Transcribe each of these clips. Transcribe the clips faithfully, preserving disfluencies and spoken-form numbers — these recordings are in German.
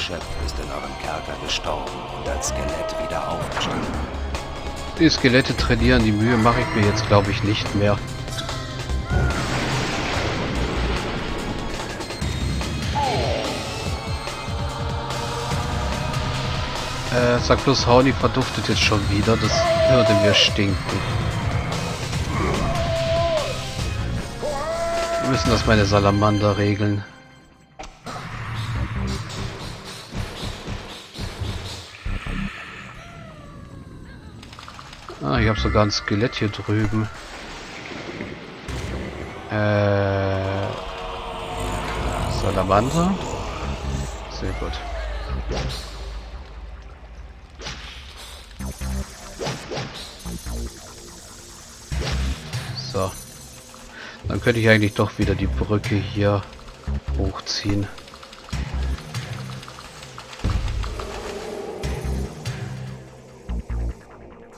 Geschöpf ist in eurem Kerker gestorben und als Skelett wieder aufgestanden. Die Skelette trainieren, die Mühe mache ich mir jetzt, glaube ich, nicht mehr. Äh, sag bloß, Hauni verduftet jetzt schon wieder, das würde mir stinken. Wir müssen das meine Salamander regeln. Ah, ich habe sogar ein Skelett hier drüben. Äh, Salamander? Sehr gut. So. Dann könnte ich eigentlich doch wieder die Brücke hier hochziehen.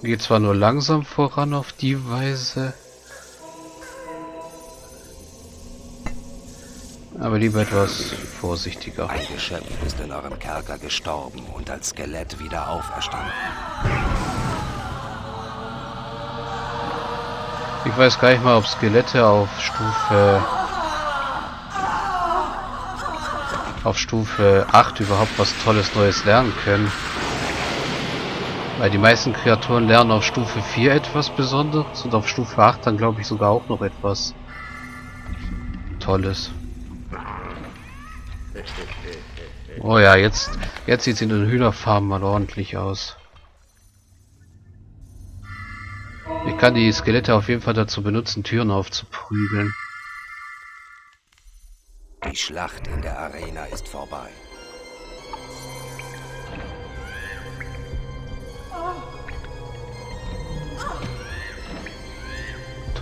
Geht zwar nur langsam voran auf die Weise, aber lieber etwas vorsichtiger. Ein Geschöpf ist in eurem Kerker gestorben und als Skelett wieder auferstanden. Ich weiß gar nicht mal, ob Skelette auf Stufe auf Stufe acht überhaupt was Tolles Neues lernen können. Weil die meisten Kreaturen lernen auf Stufe vier etwas Besonderes und auf Stufe acht dann glaube ich sogar auch noch etwas Tolles. Oh ja, jetzt, jetzt sieht es in den Hühnerfarmen mal ordentlich aus. Ich kann die Skelette auf jeden Fall dazu benutzen, Türen aufzuprügeln. Die Schlacht in der Arena ist vorbei.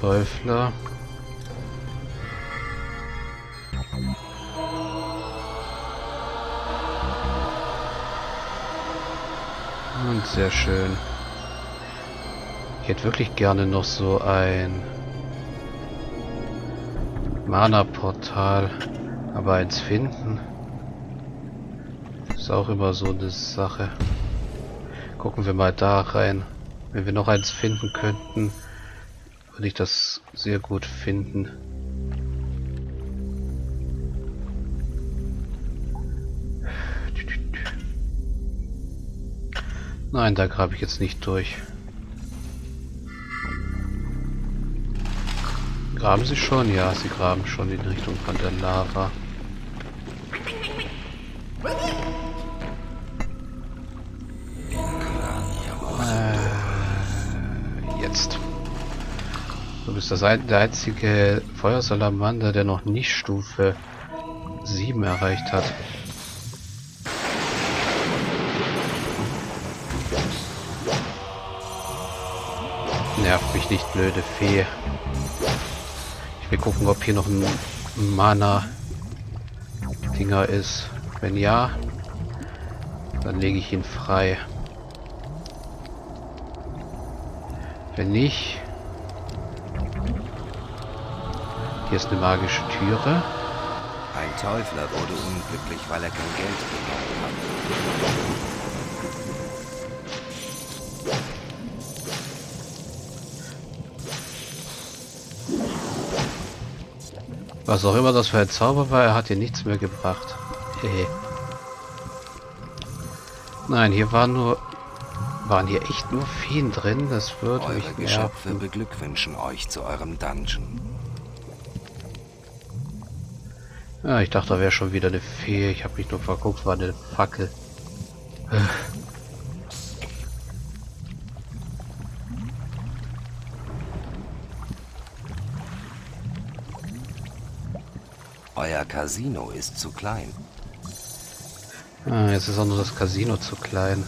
Teufler. Und sehr schön. Ich hätte wirklich gerne noch so ein Mana-Portal, aber eins finden ist auch immer so eine Sache. Gucken wir mal da rein. Wenn wir noch eins finden könnten, würde ich das sehr gut finden. Nein, da grabe ich jetzt nicht durch. Graben sie schon? Ja, sie graben schon in Richtung von der Lava. Äh, jetzt. Du bist das ein, der einzige Feuersalamander, der noch nicht Stufe sieben erreicht hat. Nervt mich nicht, blöde Fee. Wir gucken, ob hier noch ein Mana-Dinger ist. Wenn ja, dann lege ich ihn frei. Wenn nicht... Hier ist eine magische Türe. Ein Teufler wurde unglücklich, weil er kein Geld bekommen hat. Was auch immer das für ein Zauber war, er hat hier nichts mehr gebracht. Hey. Nein, hier waren nur waren hier echt nur Feen drin. Das würde mich nerven. Eure Geschöpfe beglückwünschen euch zu eurem Dungeon. Ja, ich dachte, da wäre schon wieder eine Fee. Ich habe mich nur verguckt, war eine Fackel. Euer Casino ist zu klein. Ah, jetzt ist auch nur das Casino zu klein.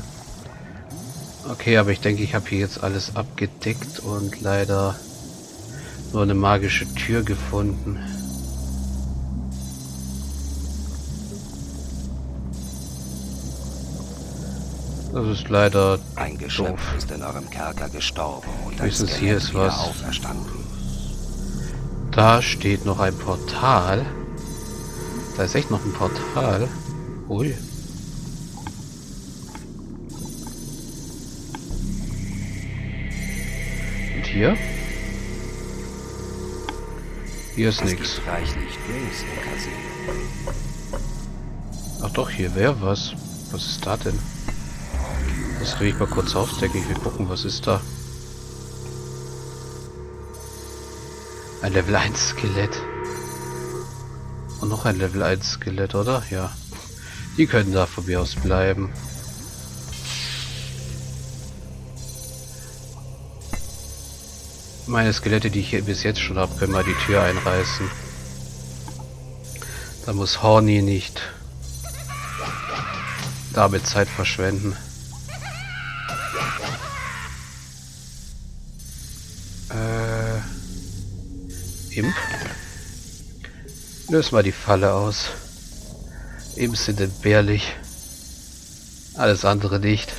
Okay, aber ich denke, ich habe hier jetzt alles abgedeckt und leider nur eine magische Tür gefunden. Das ist leider ein Geschöpf doof. Ist in eurem Kerker gestorben und höchstens hier ist was. Auferstanden. Da steht noch ein Portal. Da ist echt noch ein Portal. Ui. hier? Hier ist nichts. Ach doch, hier wäre was. Was ist da denn? Das kriege ich mal kurz auf, denke ich. Wir gucken, was ist da. Ein Level eins Skelett. Und noch ein Level eins Skelett, oder? Ja. Die können da von mir aus bleiben. Meine Skelette, die ich hier bis jetzt schon habe, können mal die Tür einreißen. Da muss Horny nicht damit Zeit verschwenden. Äh. Imp? Löse mal die Falle aus. Imps sind entbehrlich. Alles andere nicht.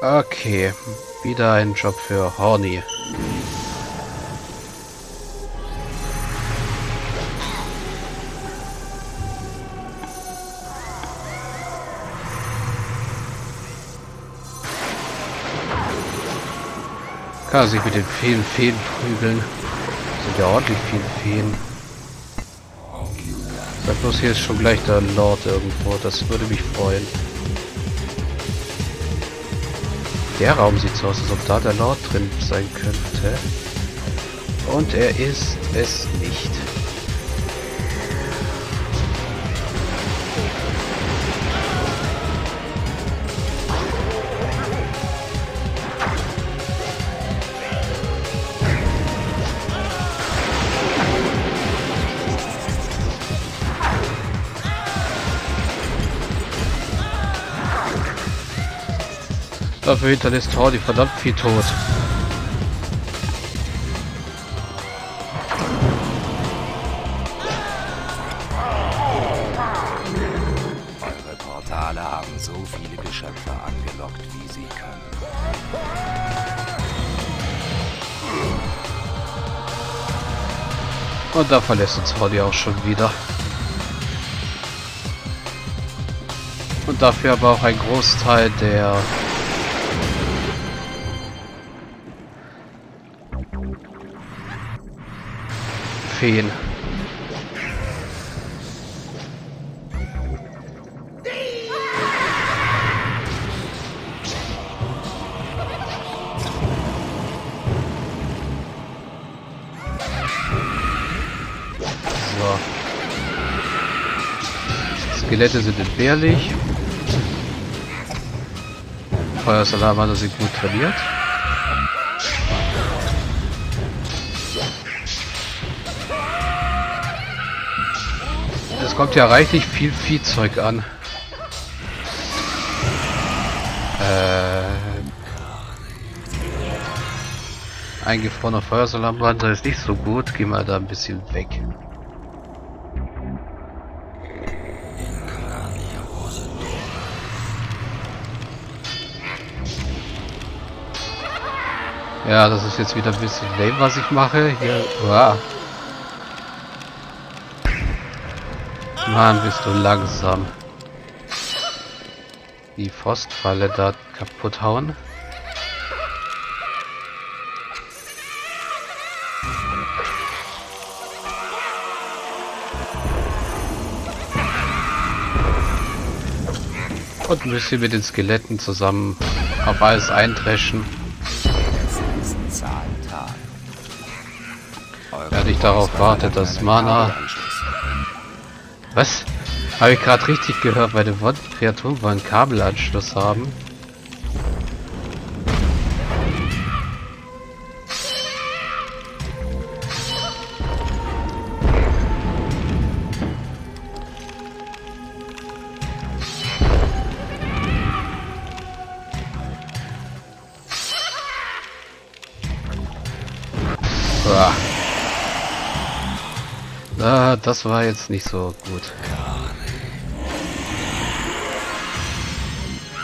Okay, wieder ein Job für Horny. Kann sich mit den vielen Feen prügeln. Das sind ja ordentlich viele Feen. Sag bloß, hier ist schon gleich der Lord irgendwo. Das würde mich freuen. Der Raum sieht so aus, als ob da der Lord drin sein könnte. Und er ist es nicht. Dafür hinterlässt Horny verdammt viel Tod. Eure Portale haben so viele Geschöpfe angelockt, wie sie können. Und da verlässt uns Horny auch schon wieder. Und dafür aber auch ein Großteil der Feen. So. Skelette sind entbehrlich. Feuersalamander sind gut trainiert. Es kommt ja reichlich viel Viehzeug an. Äh, eingefrorener Feuersalamander ist nicht so gut. Geh mal da ein bisschen weg. Ja, das ist jetzt wieder ein bisschen lame, was ich mache. Hier, wow. Mann, bist du langsam. Die Frostfalle da kaputt hauen. Und ein bisschen mit den Skeletten zusammen auf alles eindreschen. Während ich darauf warte, dass Mana... Was? Habe ich gerade richtig gehört, weil die Kreaturen wollen einen Kabelanschluss haben. Uah. Ah, das war jetzt nicht so gut.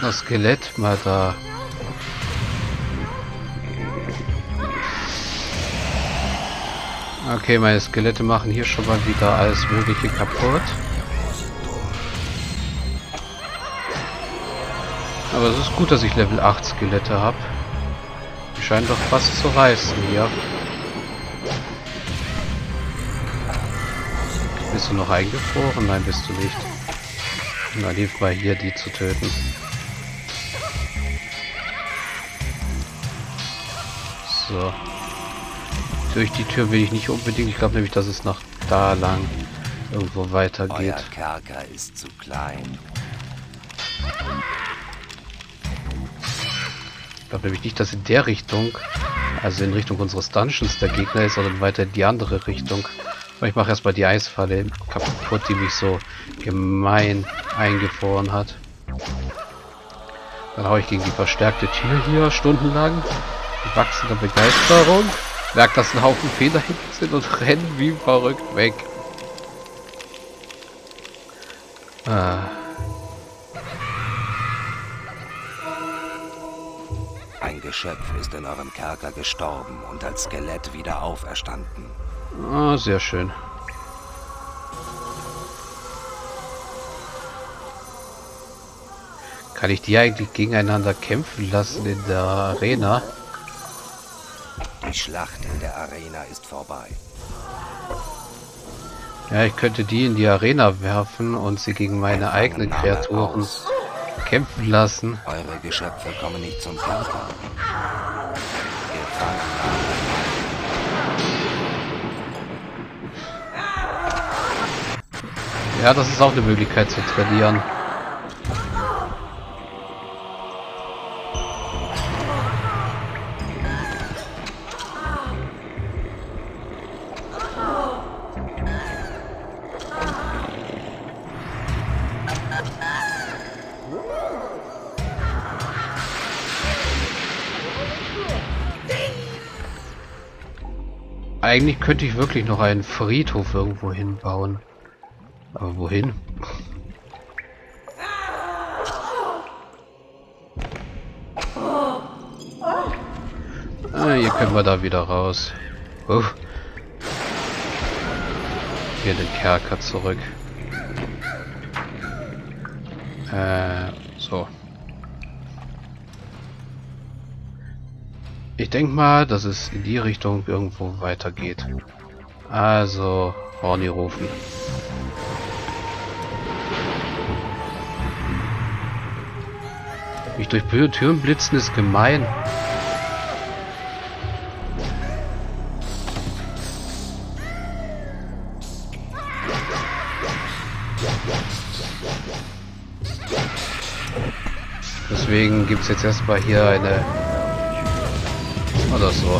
Das Skelett mal da. Okay, meine Skelette machen hier schon mal wieder alles Mögliche kaputt. Aber es ist gut, dass ich Level acht Skelette habe. Die scheinen doch was zu reißen hier. Bist du noch eingefroren? Nein, bist du nicht. Na, hilf mal hier, die zu töten. So. Durch die Tür will ich nicht unbedingt. Ich glaube nämlich, dass es nach da lang irgendwo weitergeht. Euer Kerker ist zu klein. Ich glaube nämlich nicht, dass in der Richtung, also in Richtung unseres Dungeons der Gegner ist, sondern weiter in die andere Richtung. Ich mache erstmal die Eisfalle kaputt, die mich so gemein eingefroren hat. Dann haue ich gegen die verstärkte Tür hier stundenlang. Mit wachsender Begeisterung. Merkt, dass ein Haufen Feder hinten sind und rennen wie verrückt weg. Ah. Ein Geschöpf ist in eurem Kerker gestorben und als Skelett wieder auferstanden. Ah, sehr schön. Kann ich die eigentlich gegeneinander kämpfen lassen in der Arena? Die Schlacht in der Arena ist vorbei. Ja, ich könnte die in die Arena werfen und sie gegen meine eigenen Kreaturen kämpfen lassen. Eure Geschöpfe kommen nicht zum Kerker. Ja, das ist auch eine Möglichkeit zu trainieren. Eigentlich könnte ich wirklich noch einen Friedhof irgendwo hinbauen. Aber wohin? Ah, hier können wir da wieder raus. Uh. Hier den Kerker zurück. Äh, so. Ich denke mal, dass es in die Richtung irgendwo weitergeht. Also, Horni rufen. Mich durch Türen blitzen ist gemein. Deswegen gibt es jetzt erstmal hier eine... Oder so.